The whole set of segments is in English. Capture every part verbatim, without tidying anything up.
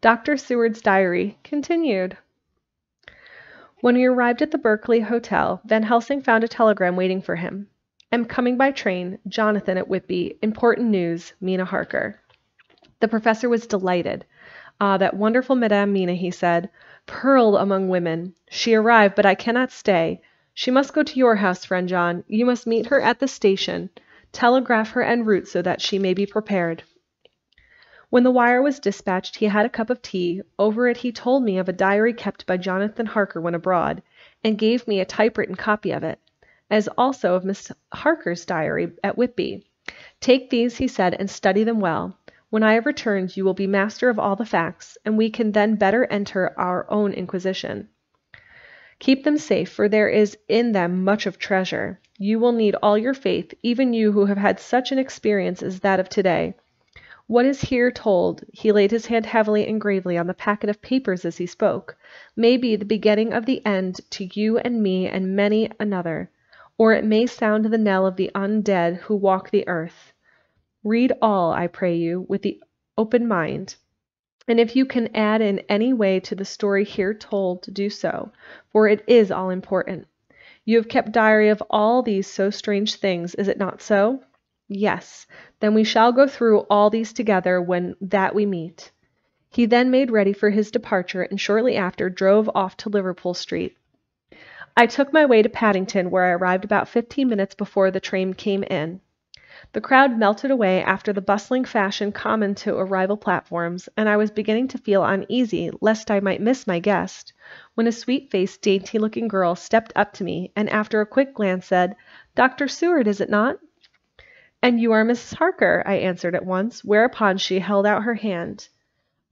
Doctor Seward's diary continued. When he arrived at the Berkeley Hotel, Van Helsing found a telegram waiting for him. "Am coming by train. Jonathan at Whitby. Important news. Mina Harker." The professor was delighted. "Ah, that wonderful Madame Mina," he said. "Pearl among women. She arrived, but I cannot stay. She must go to your house, friend John. You must meet her at the station. Telegraph her en route so that she may be prepared." When the wire was dispatched, he had a cup of tea. Over it he told me of a diary kept by Jonathan Harker when abroad, and gave me a typewritten copy of it, as also of Miss Harker's diary at Whitby. "Take these," he said, "and study them well. When I have returned, you will be master of all the facts, and we can then better enter our own inquisition. Keep them safe, for there is in them much of treasure. You will need all your faith, even you who have had such an experience as that of today. What is here told," he laid his hand heavily and gravely on the packet of papers as he spoke, "may be the beginning of the end to you and me and many another, or it may sound the knell of the undead who walk the earth. Read all, I pray you, with the open mind, and if you can add in any way to the story here told, do so, for it is all important. You have kept diary of all these so strange things, is it not so? Yes, then we shall go through all these together when that we meet." He then made ready for his departure, and shortly after drove off to Liverpool Street. I took my way to Paddington, where I arrived about fifteen minutes before the train came in. The crowd melted away after the bustling fashion common to arrival platforms, and I was beginning to feel uneasy lest I might miss my guest, when a sweet-faced, dainty-looking girl stepped up to me, and after a quick glance said, "Doctor Seward, is it not?" "And you are Missus Harker," I answered at once, whereupon she held out her hand.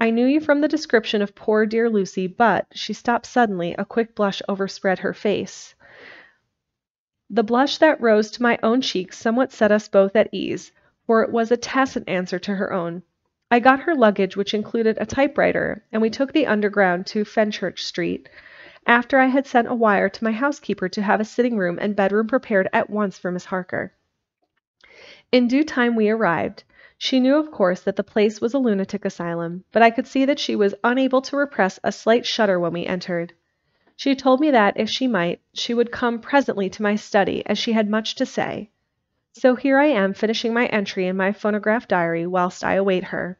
"I knew you from the description of poor dear Lucy, but—" She stopped suddenly, a quick blush overspread her face. The blush that rose to my own cheeks somewhat set us both at ease, for it was a tacit answer to her own. I got her luggage, which included a typewriter, and we took the underground to Fenchurch Street, after I had sent a wire to my housekeeper to have a sitting room and bedroom prepared at once for Miss Harker. In due time we arrived. She knew, of course, that the place was a lunatic asylum, but I could see that she was unable to repress a slight shudder when we entered. She told me that, if she might, she would come presently to my study, as she had much to say. So here I am, finishing my entry in my phonograph diary whilst I await her.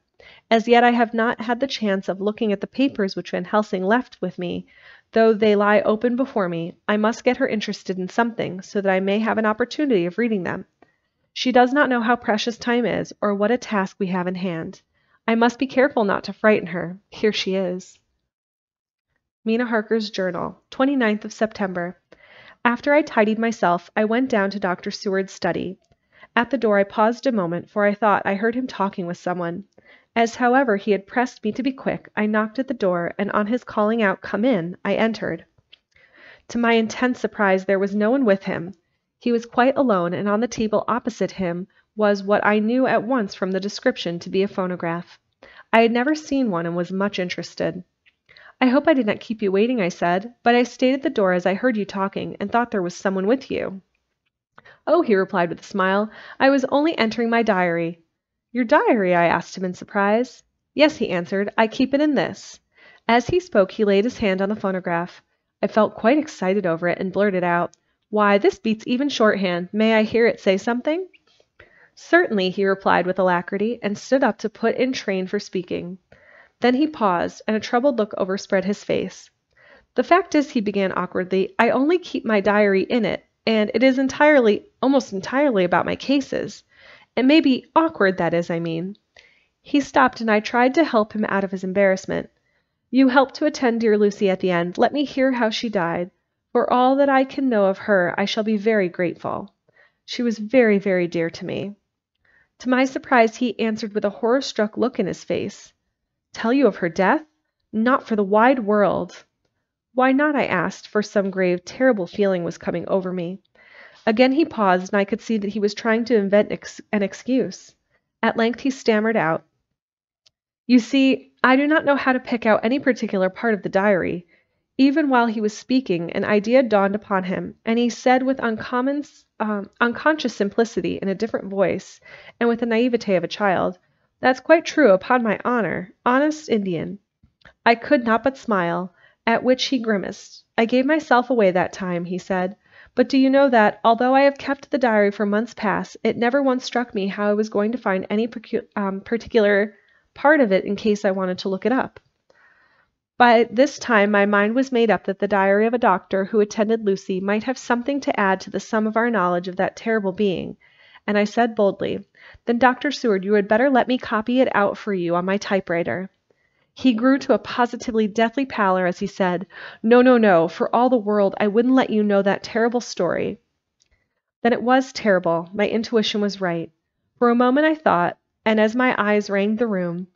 As yet I have not had the chance of looking at the papers which Van Helsing left with me, though they lie open before me. I must get her interested in something, so that I may have an opportunity of reading them. She does not know how precious time is, or what a task we have in hand. I must be careful not to frighten her. Here she is. Mina Harker's Journal, twenty-ninth of September. After I tidied myself, I went down to Doctor Seward's study. At the door I paused a moment, for I thought I heard him talking with someone. As, however, he had pressed me to be quick, I knocked at the door, and on his calling out, "Come in," I entered. To my intense surprise, there was no one with him. He was quite alone, and on the table opposite him was what I knew at once from the description to be a phonograph. I had never seen one and was much interested. "I hope I did not keep you waiting," I said, "but I stayed at the door as I heard you talking, and thought there was someone with you." "Oh," he replied with a smile, "I was only entering my diary." "Your diary?" I asked him in surprise. "Yes," he answered, "I keep it in this." As he spoke, he laid his hand on the phonograph. I felt quite excited over it, and blurted out, "Why, this beats even shorthand. May I hear it say something?" "Certainly," he replied with alacrity, and stood up to put in train for speaking. Then he paused, and a troubled look overspread his face. "The fact is," he began awkwardly, "I only keep my diary in it, and it is entirely, almost entirely about my cases. It may be awkward, that is, I mean." He stopped, and I tried to help him out of his embarrassment. "You helped to attend dear Lucy at the end. Let me hear how she died. For all that I can know of her, I shall be very grateful. She was very, very dear to me." To my surprise, he answered with a horror-struck look in his face, "Tell you of her death? Not for the wide world." "Why not?" I asked, for some grave, terrible feeling was coming over me. Again he paused, and I could see that he was trying to invent ex- an excuse. At length he stammered out, "You see, I do not know how to pick out any particular part of the diary." Even while he was speaking, an idea dawned upon him, and he said with uncommon, um, unconscious simplicity, in a different voice, and with the naivete of a child, "That's quite true, upon my honor. Honest Indian. I could not but smile, at which he grimaced. "I gave myself away that time," he said. "But do you know that, although I have kept the diary for months past, it never once struck me how I was going to find any um, particular part of it in case I wanted to look it up." By this time my mind was made up that the diary of a doctor who attended Lucy might have something to add to the sum of our knowledge of that terrible being, and I said boldly, "Then, Doctor Seward, you had better let me copy it out for you on my typewriter." He grew to a positively deathly pallor as he said, "No, no, no, for all the world I wouldn't let you know that terrible story." Then it was terrible. My intuition was right. For a moment I thought, and as my eyes ranged the room,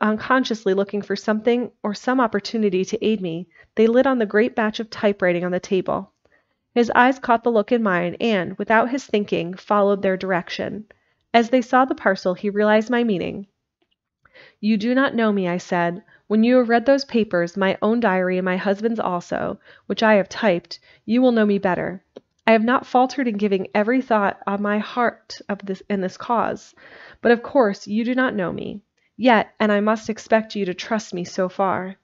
unconsciously looking for something or some opportunity to aid me, they lit on the great batch of typewriting on the table. His eyes caught the look in mine and, without his thinking, followed their direction. As they saw the parcel, he realized my meaning. "You do not know me," I said. "When you have read those papers, my own diary and my husband's also, which I have typed, you will know me better. I have not faltered in giving every thought on my heart of this in this cause, but of course you do not know me yet, and I must expect you to trust me so far."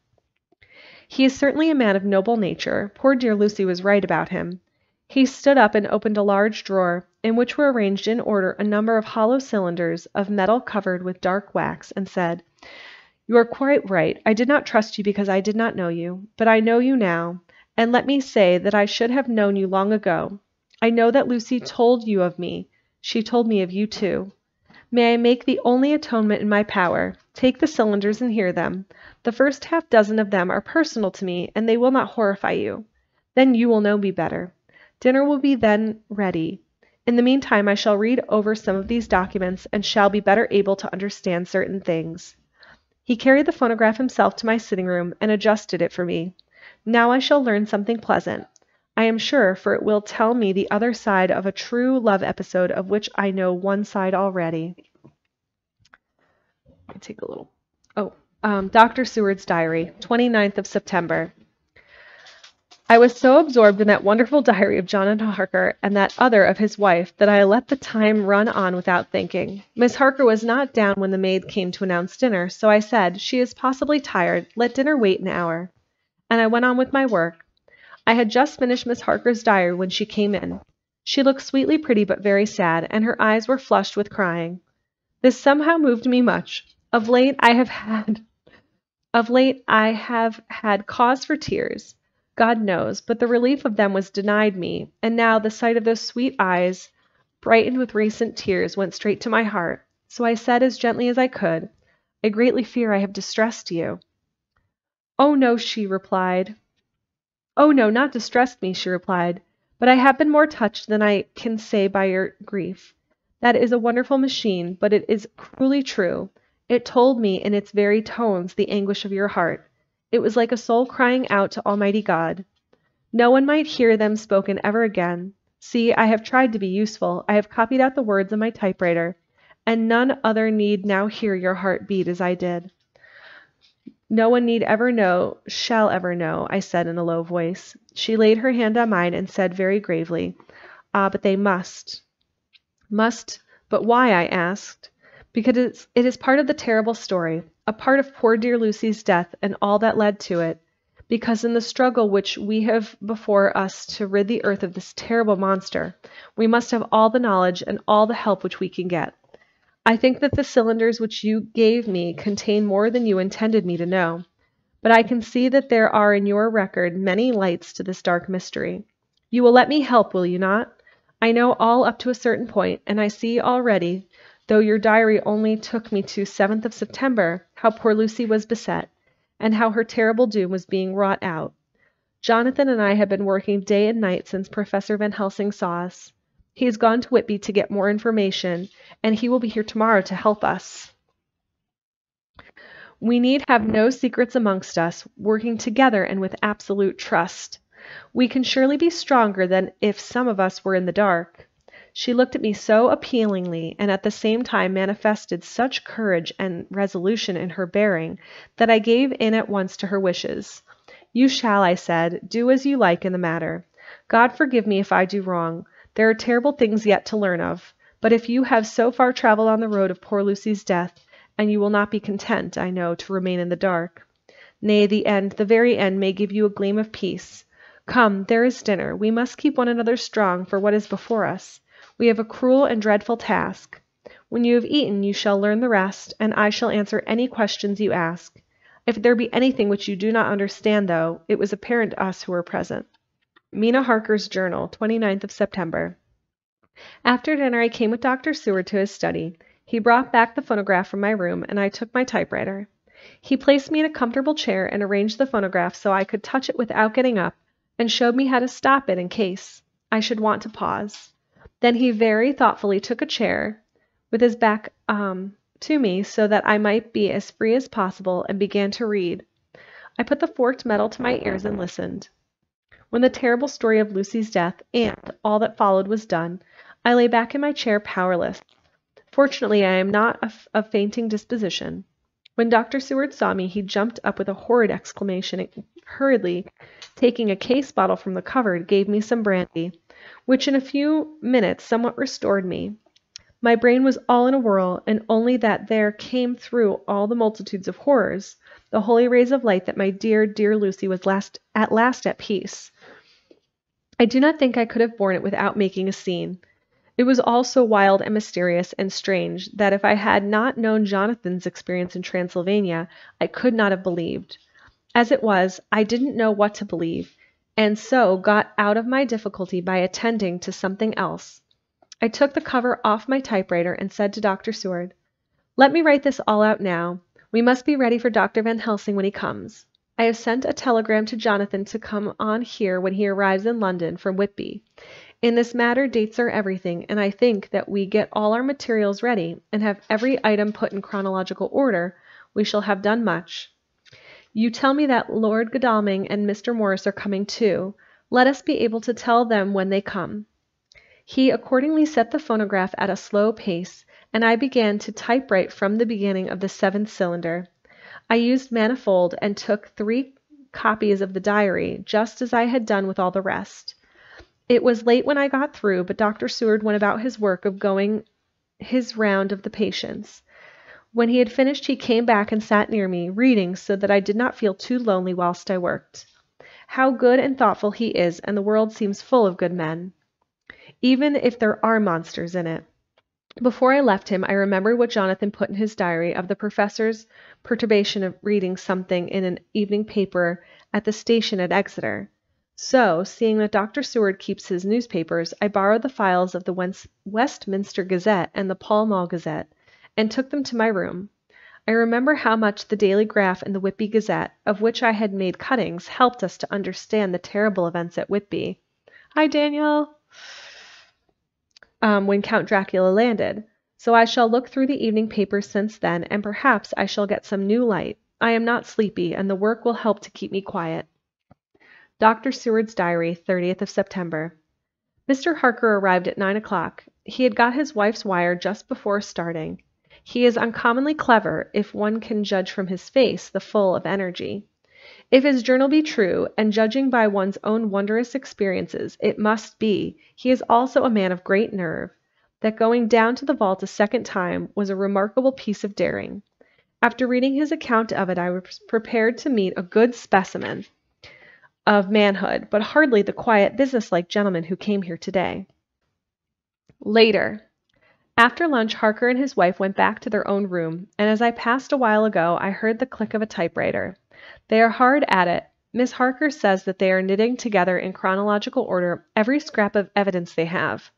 He is certainly a man of noble nature. Poor dear Lucy was right about him. He stood up and opened a large drawer, in which were arranged in order a number of hollow cylinders of metal covered with dark wax, and said, "You are quite right. I did not trust you because I did not know you, but I know you now, and let me say that I should have known you long ago. I know that Lucy told you of me. She told me of you too. May I make the only atonement in my power? Take the cylinders and hear them. The first half dozen of them are personal to me, and they will not horrify you. Then you will know me better. Dinner will be then ready. In the meantime, I shall read over some of these documents and shall be better able to understand certain things." He carried the phonograph himself to my sitting room and adjusted it for me. Now I shall learn something pleasant, I am sure, for it will tell me the other side of a true love episode of which I know one side already. I take a little. Oh, um, Doctor Seward's diary, twenty-ninth of September. I was so absorbed in that wonderful diary of Jonathan Harker and that other of his wife that I let the time run on without thinking. Miss Harker was not down when the maid came to announce dinner, so I said, "She is possibly tired. Let dinner wait an hour." And I went on with my work. I had just finished Miss Harker's diary when she came in. She looked sweetly pretty but very sad, and her eyes were flushed with crying. This somehow moved me much. Of late I have had, of late I have had cause for tears, God knows, but the relief of them was denied me, and now the sight of those sweet eyes, brightened with recent tears, went straight to my heart. So I said as gently as I could, "I greatly fear I have distressed you." "Oh, no," she replied. "Oh, no, not distressed me," she replied, "but I have been more touched than I can say by your grief. That is a wonderful machine, but it is cruelly true. It told me in its very tones the anguish of your heart. It was like a soul crying out to Almighty God. No one might hear them spoken ever again. See, I have tried to be useful. I have copied out the words on my typewriter, and none other need now hear your heart beat as I did." "No one need ever know, shall ever know," I said in a low voice. She laid her hand on mine and said very gravely, "Ah, but they must." "Must, but why?" I asked. "Because it's, it is part of the terrible story, a part of poor dear Lucy's death and all that led to it, because in the struggle which we have before us to rid the earth of this terrible monster, we must have all the knowledge and all the help which we can get. I think that the cylinders which you gave me contain more than you intended me to know, but I can see that there are in your record many lights to this dark mystery. You will let me help, will you not? I know all up to a certain point, and I see already, though your diary only took me to seventh of September, how poor Lucy was beset, and how her terrible doom was being wrought out. Jonathan and I have been working day and night since Professor Van Helsing saw us. He has gone to Whitby to get more information, and he will be here tomorrow to help us. We need have no secrets amongst us, working together and with absolute trust. We can surely be stronger than if some of us were in the dark." She looked at me so appealingly, and at the same time manifested such courage and resolution in her bearing, that I gave in at once to her wishes. "You shall," I said, "do as you like in the matter. God forgive me if I do wrong. There are terrible things yet to learn of, but if you have so far traveled on the road of poor Lucy's death, and you will not be content, I know, to remain in the dark. Nay, the end, the very end, may give you a gleam of peace. Come, there is dinner. We must keep one another strong for what is before us. We have a cruel and dreadful task. When you have eaten, you shall learn the rest, and I shall answer any questions you ask. If there be anything which you do not understand, though, it was apparent to us who were present. Mina Harker's Journal, twenty-ninth of September. After dinner I came with Doctor Seward to his study. He brought back the phonograph from my room, and I took my typewriter. He placed me in a comfortable chair and arranged the phonograph so I could touch it without getting up, and showed me how to stop it in case I should want to pause. Then he very thoughtfully took a chair with his back um, to me so that I might be as free as possible, and began to read. I put the forked metal to my ears and listened. When the terrible story of Lucy's death and all that followed was done, I lay back in my chair powerless. Fortunately, I am not of a fainting disposition. When Doctor Seward saw me, he jumped up with a horrid exclamation, and hurriedly, taking a case bottle from the cupboard, gave me some brandy, which in a few minutes somewhat restored me. My brain was all in a whirl, and only that there came through all the multitudes of horrors the holy rays of light that my dear, dear Lucy was last, at last at peace. I do not think I could have borne it without making a scene. It was all so wild and mysterious and strange that if I had not known Jonathan's experience in Transylvania, I could not have believed. As it was, I didn't know what to believe, and so got out of my difficulty by attending to something else. I took the cover off my typewriter and said to Doctor Seward, "Let me write this all out now. We must be ready for Doctor Van Helsing when he comes. I have sent a telegram to Jonathan to come on here when he arrives in London from Whitby. In this matter dates are everything, and I think that we get all our materials ready and have every item put in chronological order, we shall have done much. You tell me that Lord Godalming and Mister Morris are coming too. Let us be able to tell them when they come." He accordingly set the phonograph at a slow pace, and I began to typewrite from the beginning of the seventh cylinder. I used manifold and took three copies of the diary, just as I had done with all the rest. It was late when I got through, but Doctor Seward went about his work of going his round of the patients. When he had finished, he came back and sat near me, reading so that I did not feel too lonely whilst I worked. How good and thoughtful he is, and the world seems full of good men, even if there are monsters in it. Before I left him, I remembered what Jonathan put in his diary of the professor's perturbation of reading something in an evening paper at the station at Exeter. So, seeing that Doctor Seward keeps his newspapers, I borrowed the files of the Westminster Gazette and the Pall Mall Gazette, and took them to my room. I remember how much the Daily Graph and the Whitby Gazette, of which I had made cuttings, helped us to understand the terrible events at Whitby. Hi, Daniel! Um, when Count Dracula landed. So I shall look through the evening papers since then, and perhaps I shall get some new light. I am not sleepy, and the work will help to keep me quiet. Doctor Seward's Diary, thirtieth of September. Mister Harker arrived at nine o'clock. He had got his wife's wire just before starting. He is uncommonly clever, if one can judge from his face, the full of energy. If his journal be true, and judging by one's own wondrous experiences, it must be, he is also a man of great nerve. That going down to the vault a second time was a remarkable piece of daring. After reading his account of it, I was prepared to meet a good specimen of manhood, but hardly the quiet, business-like gentleman who came here today. Later. After lunch, Harker and his wife went back to their own room, and as I passed a while ago, I heard the click of a typewriter. They are hard at it. Miss Harker says that they are knitting together in chronological order every scrap of evidence they have.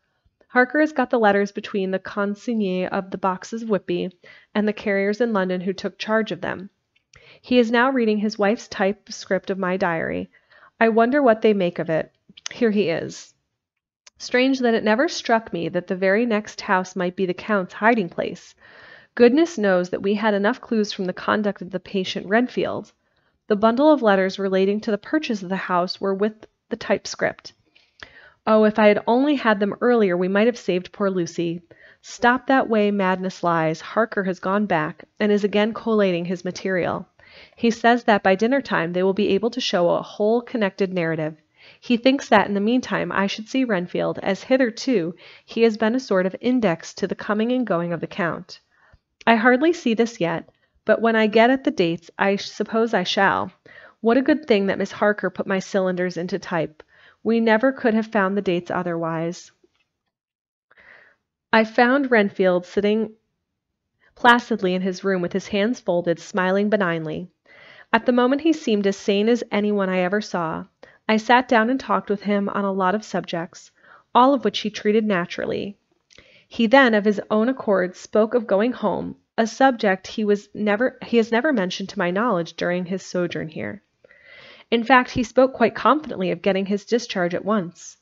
Harker has got the letters between the consignee of the boxes of Whitby and the carriers in London who took charge of them. He is now reading his wife's typescript of my diary. I wonder what they make of it. Here he is. Strange that it never struck me that the very next house might be the Count's hiding place. Goodness knows that we had enough clues from the conduct of the patient Renfield. The bundle of letters relating to the purchase of the house were with the typescript. Oh, if I had only had them earlier, we might have saved poor Lucy. Stop that way madness lies. Harker has gone back, and is again collating his material. He says that by dinner-time they will be able to show a whole connected narrative. He thinks that in the meantime I should see Renfield, as hitherto he has been a sort of index to the coming and going of the Count. I hardly see this yet, but when I get at the dates, I suppose I shall. What a good thing that Miss Harker put my cylinders into type. We never could have found the dates otherwise. I found Renfield sitting placidly in his room with his hands folded, smiling benignly. At the moment he seemed as sane as anyone I ever saw. I sat down and talked with him on a lot of subjects, all of which he treated naturally. He then, of his own accord, spoke of going home, a subject he was never he has never mentioned to my knowledge during his sojourn here. In fact, he spoke quite confidently of getting his discharge at once.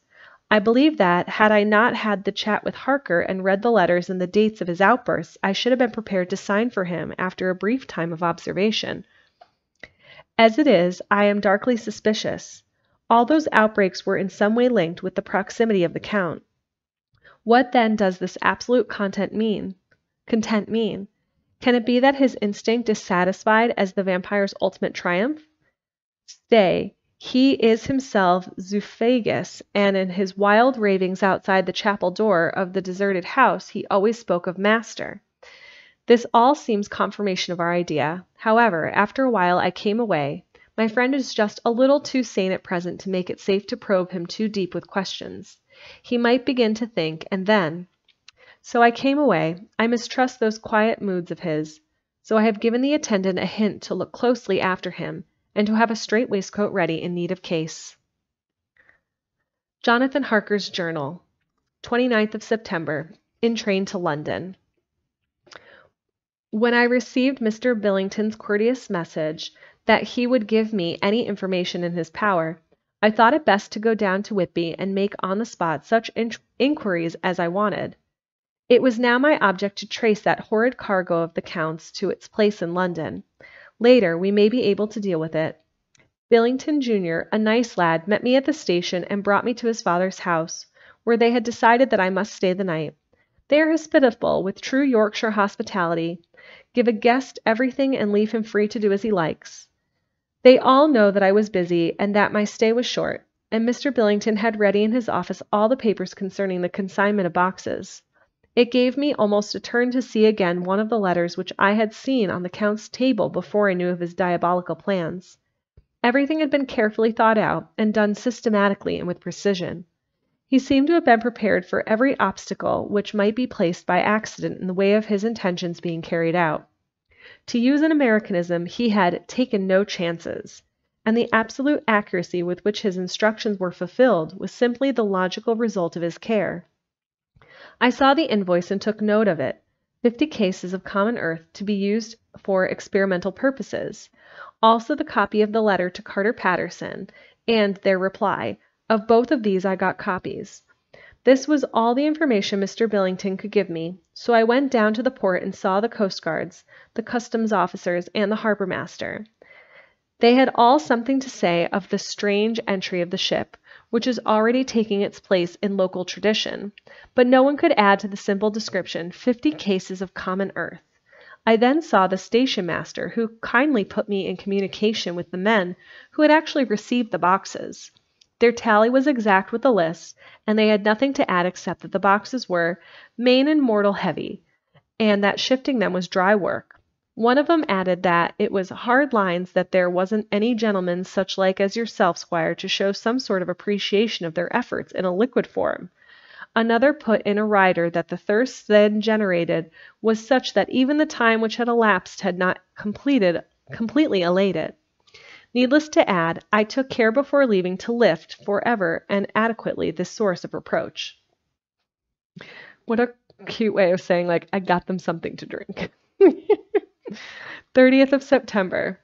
I believe that, had I not had the chat with Harker and read the letters and the dates of his outbursts, I should have been prepared to sign for him after a brief time of observation. As it is, I am darkly suspicious. All those outbreaks were in some way linked with the proximity of the Count. What then does this absolute content mean? Content mean? Can it be that his instinct is satisfied as the vampire's ultimate triumph? Stay. He is himself Zoophagous, and in his wild ravings outside the chapel door of the deserted house he always spoke of master. This all seems confirmation of our idea. However, after a while I came away. My friend is just a little too sane at present to make it safe to probe him too deep with questions. He might begin to think, and then... So I came away. I mistrust those quiet moods of his. So I have given the attendant a hint to look closely after him, and to have a straight waistcoat ready in need of case. Jonathan Harker's Journal, twenty-ninth of September, in train to London. When I received Mister Billington's courteous message that he would give me any information in his power, I thought it best to go down to Whitby and make on the spot such in inquiries as I wanted. It was now my object to trace that horrid cargo of the Count's to its place in London. Later, we may be able to deal with it. Billington Junior, a nice lad, met me at the station and brought me to his father's house, where they had decided that I must stay the night. They are hospitable, with true Yorkshire hospitality, give a guest everything and leave him free to do as he likes. They all know that I was busy and that my stay was short, and Mister Billington had ready in his office all the papers concerning the consignment of boxes. It gave me almost a turn to see again one of the letters which I had seen on the Count's table before I knew of his diabolical plans. Everything had been carefully thought out and done systematically and with precision. He seemed to have been prepared for every obstacle which might be placed by accident in the way of his intentions being carried out. To use an Americanism, he had taken no chances, and the absolute accuracy with which his instructions were fulfilled was simply the logical result of his care. I saw the invoice and took note of it, fifty cases of common earth to be used for experimental purposes, also the copy of the letter to Carter Patterson, and their reply. Of both of these I got copies. This was all the information Mister Billington could give me, so I went down to the port and saw the coast guards, the customs officers, and the harbour master. They had all something to say of the strange entry of the ship, which is already taking its place in local tradition, but no one could add to the simple description fifty cases of common earth. I then saw the station master, who kindly put me in communication with the men who had actually received the boxes. Their tally was exact with the list, and they had nothing to add except that the boxes were main and mortal heavy, and that shifting them was dry work. One of them added that it was hard lines that there wasn't any gentleman such like as yourself, squire, to show some sort of appreciation of their efforts in a liquid form. Another put in a rider that the thirst then generated was such that even the time which had elapsed had not completed, completely allayed it. Needless to add, I took care before leaving to lift forever and adequately this source of reproach. What a cute way of saying, like, I got them something to drink. thirtieth of September.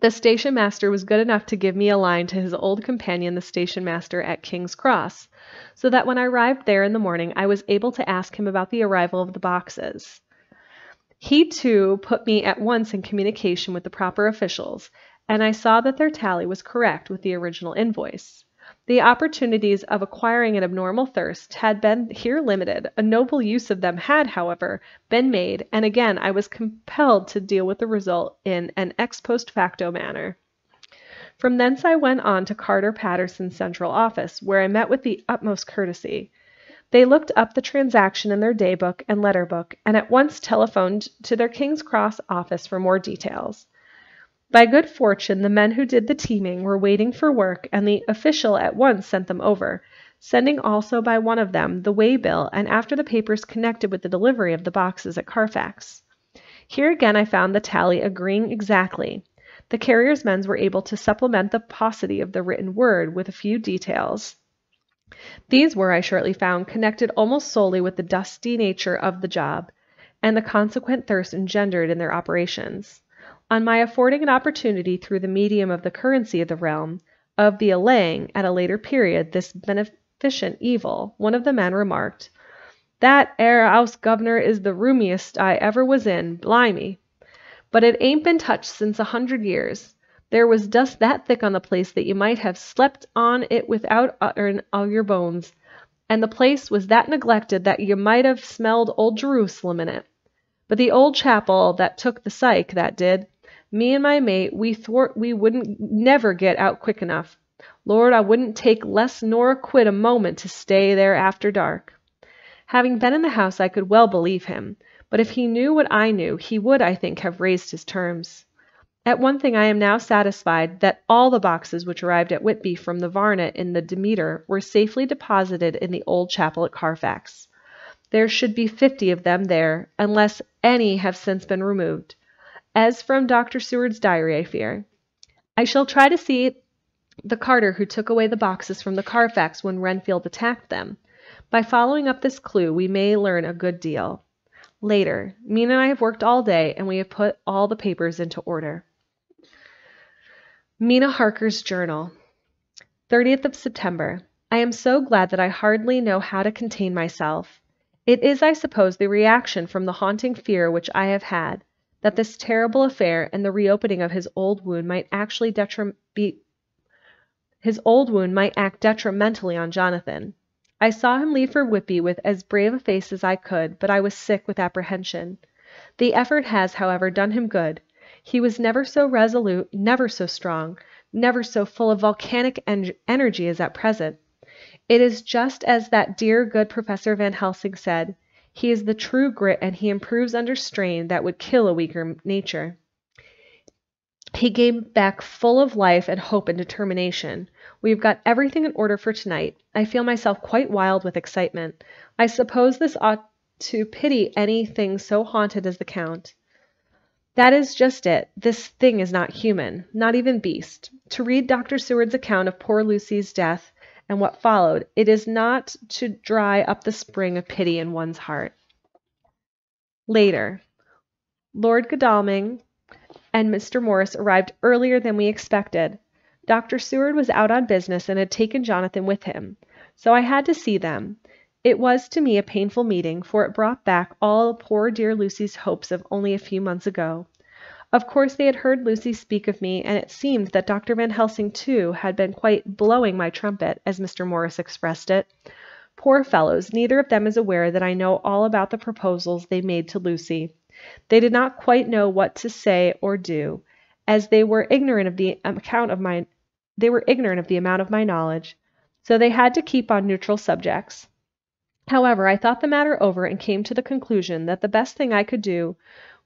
The station master was good enough to give me a line to his old companion, the station master at King's Cross, so that when I arrived there in the morning, I was able to ask him about the arrival of the boxes. He, too, put me at once in communication with the proper officials, and I saw that their tally was correct with the original invoice. The opportunities of acquiring an abnormal thirst had been here limited. A noble use of them had, however, been made, and again I was compelled to deal with the result in an ex post facto manner. From thence I went on to Carter Patterson's central office, where I met with the utmost courtesy. They looked up the transaction in their daybook and letterbook, and at once telephoned to their King's Cross office for more details. By good fortune, the men who did the teaming were waiting for work, and the official at once sent them over, sending also by one of them the way bill and after the papers connected with the delivery of the boxes at Carfax. Here again I found the tally agreeing exactly. The carrier's men were able to supplement the paucity of the written word with a few details. These were, I shortly found, connected almost solely with the dusty nature of the job, and the consequent thirst engendered in their operations. On my affording an opportunity through the medium of the currency of the realm, of the allaying, at a later period, this beneficent evil, one of the men remarked, "That air house governor is the roomiest I ever was in, blimey. But it ain't been touched since a hundred years. There was dust that thick on the place that you might have slept on it without utterin' all your bones, and the place was that neglected that you might have smelled old Jerusalem in it. But the old chapel that took the psych, that did, me and my mate, we thwart we wouldn't never get out quick enough. Lord, I wouldn't take less nor a quid a moment to stay there after dark." Having been in the house, I could well believe him, but if he knew what I knew, he would, I think, have raised his terms. At one thing I am now satisfied, that all the boxes which arrived at Whitby from the Varnet in the Demeter were safely deposited in the old chapel at Carfax. There should be fifty of them there, unless any have since been removed, as from Doctor Seward's diary, I fear. I shall try to see the carter who took away the boxes from the Carfax when Renfield attacked them. By following up this clue, we may learn a good deal. Later, Mina and I have worked all day, and we have put all the papers into order. Mina Harker's Journal, thirtieth of September. I am so glad that I hardly know how to contain myself. It is, I suppose, the reaction from the haunting fear which I have had, that this terrible affair and the reopening of his old wound might actually detrim- be his old wound might act detrimentally on Jonathan. I saw him leave for Whitby with as brave a face as I could, but I was sick with apprehension. The effort has, however, done him good. He was never so resolute, never so strong, never so full of volcanic en- energy as at present. It is just as that dear good Professor Van Helsing said, he is the true grit, and he improves under strain that would kill a weaker nature. He came back full of life and hope and determination. We have got everything in order for tonight. I feel myself quite wild with excitement. I suppose this ought to pity anything so haunted as the Count. That is just it. This thing is not human, not even beast. To read Doctor Seward's account of poor Lucy's death and what followed, it is not to dry up the spring of pity in one's heart. Later, Lord Godalming and Mister Morris arrived earlier than we expected. Doctor Seward was out on business and had taken Jonathan with him, so I had to see them. It was to me a painful meeting, for it brought back all poor dear Lucy's hopes of only a few months ago. Of course they had heard Lucy speak of me, and it seemed that Doctor Van Helsing, too, had been quite blowing my trumpet, as Mister Morris expressed it. Poor fellows, neither of them is aware that I know all about the proposals they made to Lucy. They did not quite know what to say or do, as they were ignorant of the account of my they were ignorant of the amount of my knowledge, so they had to keep on neutral subjects. However, I thought the matter over and came to the conclusion that the best thing I could do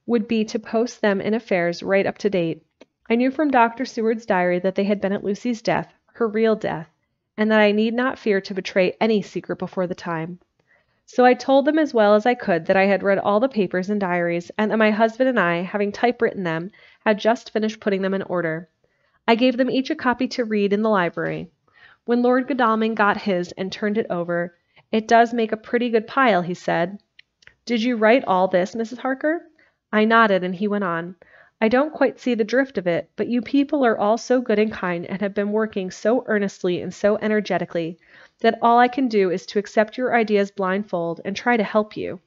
would be to post them in affairs right up to date. I knew from Doctor Seward's diary that they had been at Lucy's death, her real death, and that I need not fear to betray any secret before the time. So I told them as well as I could that I had read all the papers and diaries, and that my husband and I, having typewritten them, had just finished putting them in order. I gave them each a copy to read in the library. When Lord Godalming got his and turned it over, "It does make a pretty good pile," he said. "Did you write all this, Missus Harker?" I nodded, and he went on. "I don't quite see the drift of it, but you people are all so good and kind, and have been working so earnestly and so energetically, that all I can do is to accept your ideas blindfold and try to help you.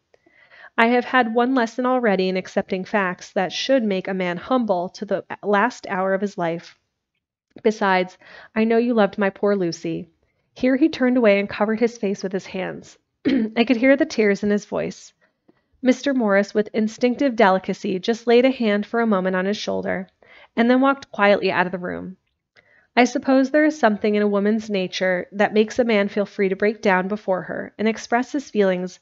I have had one lesson already in accepting facts that should make a man humble to the last hour of his life. Besides, I know you loved my poor Lucy." Here he turned away and covered his face with his hands. I could hear the tears in his voice. Mister Morris, with instinctive delicacy, just laid a hand for a moment on his shoulder, and then walked quietly out of the room. I suppose there is something in a woman's nature that makes a man feel free to break down before her and express his feelings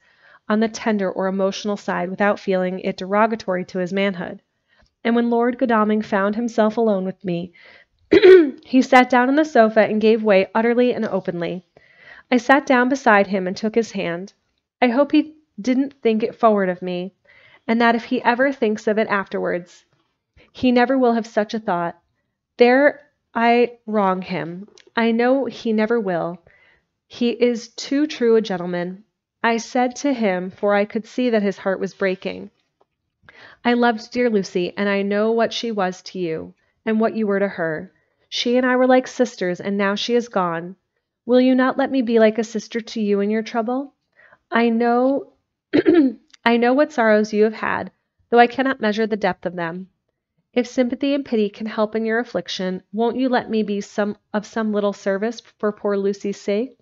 on the tender or emotional side without feeling it derogatory to his manhood. And when Lord Godalming found himself alone with me, he sat down on the sofa and gave way utterly and openly. I sat down beside him and took his hand. I hope he didn't think it forward of me, and that if he ever thinks of it afterwards, he never will have such a thought. There I wrong him. I know he never will. He is too true a gentleman. I said to him, for I could see that his heart was breaking, I loved dear Lucy, and I know what she was to you, and what you were to her. She and I were like sisters, and now she is gone. Will you not let me be like a sister to you in your trouble? I know I know what sorrows you have had, though I cannot measure the depth of them. If sympathy and pity can help in your affliction, won't you let me be some of some little service for poor Lucy's sake?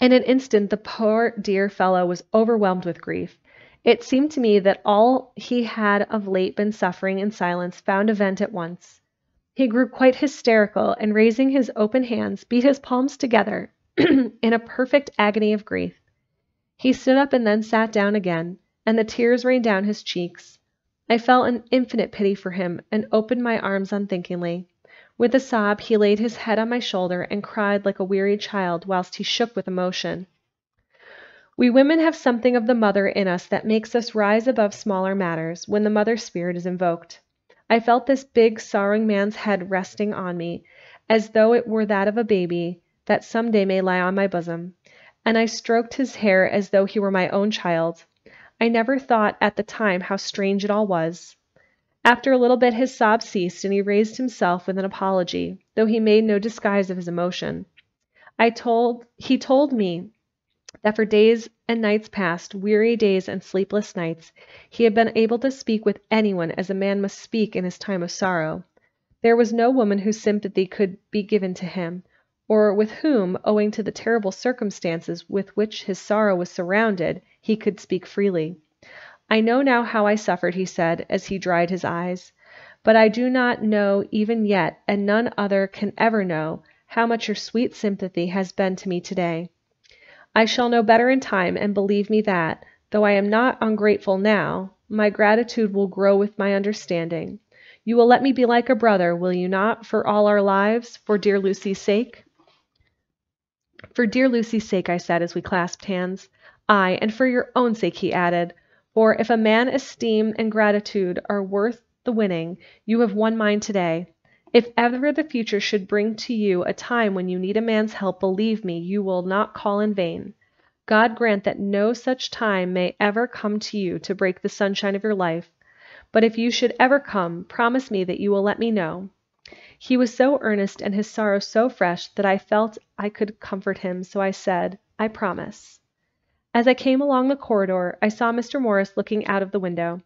In an instant the poor dear fellow was overwhelmed with grief. It seemed to me that all he had of late been suffering in silence found a vent at once. He grew quite hysterical, and raising his open hands, beat his palms together in a perfect agony of grief. He stood up and then sat down again, and the tears rained down his cheeks. I felt an infinite pity for him, and opened my arms unthinkingly. With a sob he laid his head on my shoulder and cried like a wearied child, whilst he shook with emotion. We women have something of the mother in us that makes us rise above smaller matters when the mother spirit is invoked. I felt this big, sorrowing man's head resting on me, as though it were that of a baby that some day may lie on my bosom, and I stroked his hair as though he were my own child. I never thought at the time how strange it all was. After a little bit his sobs ceased, and he raised himself with an apology, though he made no disguise of his emotion. I told, he told me that for days and nights past, weary days and sleepless nights, he had been able to speak with anyone as a man must speak in his time of sorrow. There was no woman whose sympathy could be given to him, or with whom, owing to the terrible circumstances with which his sorrow was surrounded, he could speak freely. I know now how I suffered, he said, as he dried his eyes, but I do not know even yet, and none other can ever know, how much your sweet sympathy has been to me today. I shall know better in time, and believe me that, though I am not ungrateful now, my gratitude will grow with my understanding. You will let me be like a brother, will you not, for all our lives, for dear Lucy's sake? For dear Lucy's sake, I said, as we clasped hands. Ay, and for your own sake, he added. For if a man esteem and gratitude are worth the winning, you have won mine today. If ever the future should bring to you a time when you need a man's help, believe me, you will not call in vain. God grant that no such time may ever come to you to break the sunshine of your life. But if you should ever come, promise me that you will let me know. He was so earnest and his sorrow so fresh that I felt I could comfort him, so I said, I promise. As I came along the corridor, I saw Mister Morris looking out of the window.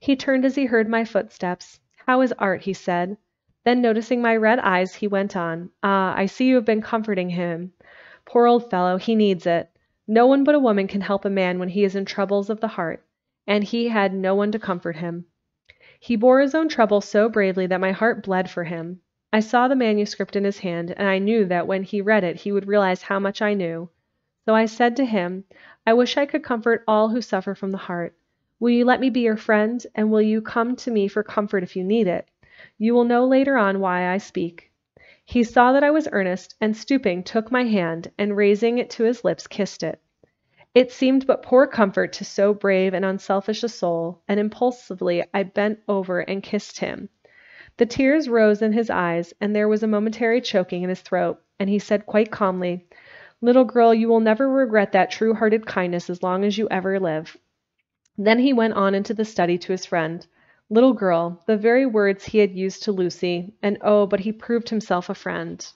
He turned as he heard my footsteps. How is art? He said. Then, noticing my red eyes, he went on. Ah, I see you have been comforting him. Poor old fellow, he needs it. No one but a woman can help a man when he is in troubles of the heart, and he had no one to comfort him. He bore his own trouble so bravely that my heart bled for him. I saw the manuscript in his hand, and I knew that when he read it he would realize how much I knew. So I said to him, I wish I could comfort all who suffer from the heart. Will you let me be your friend, and will you come to me for comfort if you need it? You will know later on why I speak. He saw that I was earnest, and stooping, took my hand, and raising it to his lips, kissed it. It seemed but poor comfort to so brave and unselfish a soul, and impulsively I bent over and kissed him. The tears rose in his eyes, and there was a momentary choking in his throat, and he said quite calmly, Little girl, you will never regret that true-hearted kindness as long as you ever live. Then he went on into the study to his friend. Little girl, the very words he had used to Lucy, and oh, but he proved himself a friend.